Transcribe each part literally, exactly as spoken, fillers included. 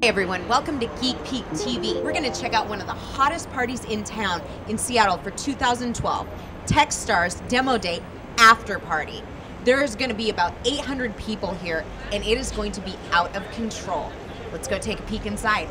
Hey everyone, welcome to Geek Peek T V. We're going to check out one of the hottest parties in town in Seattle for two thousand twelve, TechStars Demo Day After Party. There's going to be about eight hundred people here and it is going to be out of control. Let's go take a peek inside.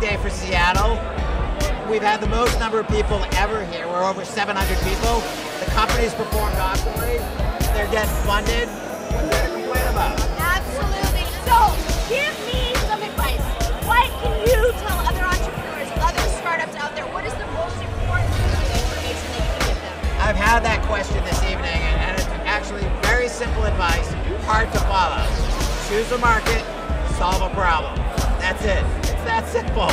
Day for Seattle. We've had the most number of people ever here. We're over seven hundred people. The company's performed awesomely. They're getting funded. What's there to complain about? Absolutely. So, give me some advice. What can you tell other entrepreneurs, other startups out there? What is the most important piece of information that you can give them? I've had that question this evening, and it's actually very simple advice, hard to follow. Choose a market, solve a problem. That's it. It's that simple.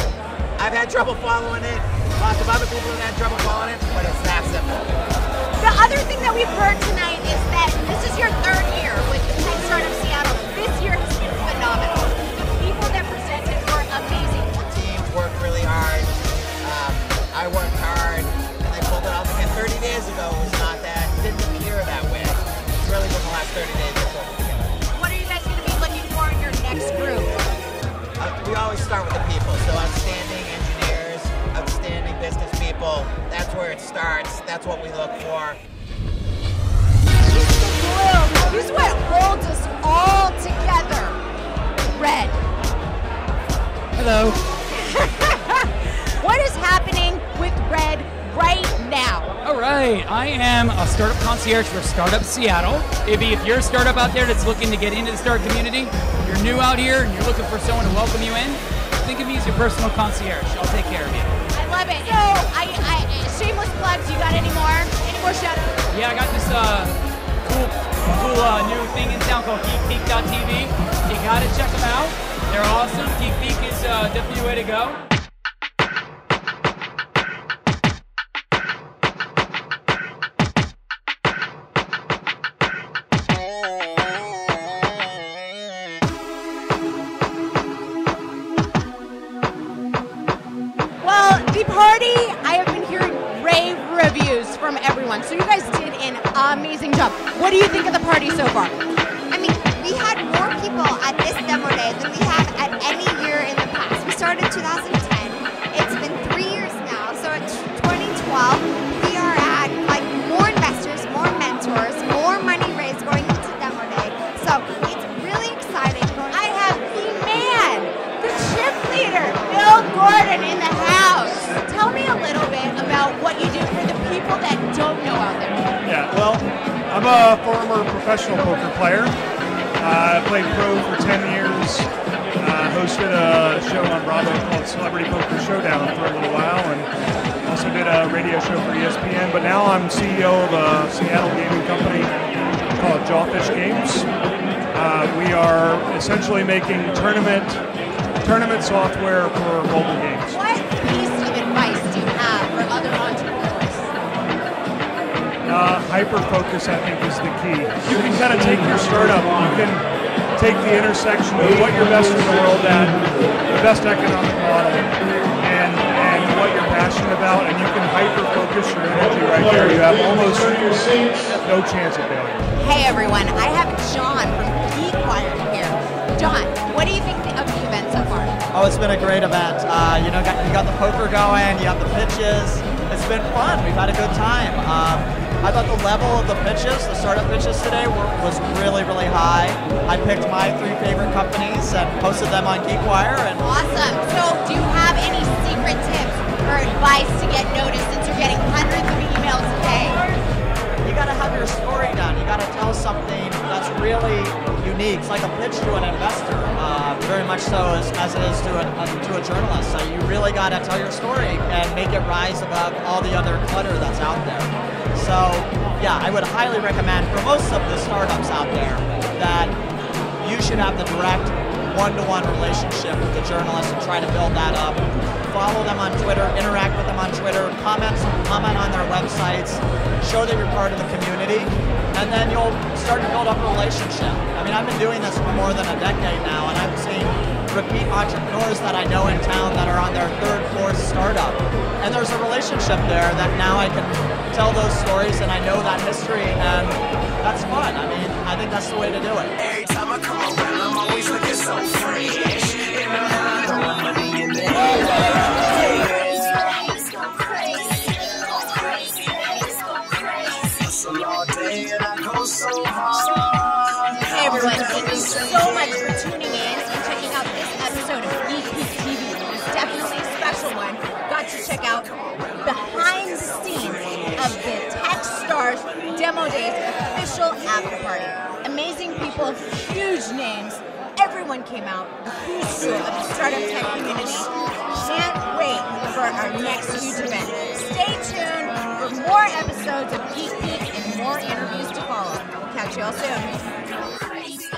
I've had trouble following it. Lots of other people have had trouble following it, but it's that simple. The other thing that we've heard tonight is that this is your third year with the Startup Seattle. This year has been phenomenal. The people that presented were amazing. The team worked really hard. Um, I worked hard, and they pulled it off again. thirty days ago it was not that. It didn't appear that way. It's really been the last thirty days they pulled it together. What are you guys going to be looking for in your next group? We always start with the people, so outstanding engineers, outstanding business people, that's where it starts, that's what we look for. This is the blue, this is what holds us all together. Red. Hello. What is happening with Red right now? All right, I am a startup concierge for Startup Seattle. Maybe if you're a startup out there that's looking to get into the startup community, you're new out here and you're looking for someone to welcome you in, think of me as your personal concierge. I'll take care of you. I love it. So, I, I, shameless plugs, you got any more? Any more shout-outs? Yeah, I got this uh, cool, cool uh, new thing in town called Geek Peek dot T V. You got to check them out. They're awesome. Geek Peek is uh, definitely the way to go. The party, I have been hearing rave reviews from everyone, so you guys did an amazing job. What do you think of the party so far? I mean, we had more people at this demo day than we have at any year in the past. We started two thousand ten, it's been three years now, so it's twenty twelve, we are at like more investors, more mentors, more money raised going into demo day, so it's really exciting. I have the man, the shift leader, Bill Gordon in the house. Tell me a little bit about what you do for the people that don't know out there. Yeah, well, I'm a former professional poker player. Uh, I played pro for ten years. I uh, hosted a show on Bravo called Celebrity Poker Showdown for a little while, and also did a radio show for E S P N. But now I'm C E O of a Seattle gaming company called Jawfish Games. Uh, we are essentially making tournament tournament software for mobile games. What piece of advice do you have for other entrepreneurs? Uh, Hyper-focus, I think, is the key. You can kind of take your startup, you can take the intersection of what you're best in the world at, the best economic model, and, and what you're passionate about, and you can hyper-focus your energy right there. You have almost no chance of failing. Hey everyone, I have John from GeekWire here. John, what do you think of the event so far? Oh, it's been a great event. Uh, you know, got, you got the poker going, you got the pitches. It's been fun. We've had a good time. Um, I thought the level of the pitches, the startup pitches today, were, was really, really high. I picked my three favorite companies and posted them on GeekWire. And awesome. So, do you have any secret tips or advice to get noticed since you're getting hundreds of emails a day? You got to have your story done. You got to tell something that's really unique. It's like a pitch to an investor, uh, very much so as, as it is to a, a, to a journalist. So you really got to tell your story and make it rise above all the other clutter that's out there. So yeah, I would highly recommend for most of the startups out there that you should have the direct one-to-one relationship with the journalist and try to build that up. Follow them on Twitter, interact with them on Twitter, comment, comment on their websites, show that you're part of the community, and then you'll start to build up a relationship. I mean, I've been doing this for more than a decade now, and I've seen repeat entrepreneurs that I know in town that are on their third, fourth startup. And there's a relationship there that now I can tell those stories, and I know that history, and that's fun. I mean, I think that's the way to do it. Every time I come around, I'm always looking so fresh. In the night, I want money in the air. It's go crazy, it's go crazy, it's go crazy. Hustle all day and I go so hard. Hey everyone, thank you so much for tuning in and checking out this episode of Geek Peek T V. It was definitely a special one. Got to check out behind the scenes of the TechStars Demo Day's official after party. Amazing people, huge names. Everyone came out, the who's who of the startup tech community. Can't wait for our next huge event. Stay tuned for more episodes of Geek Peek and more interviews to follow. We'll catch you all soon.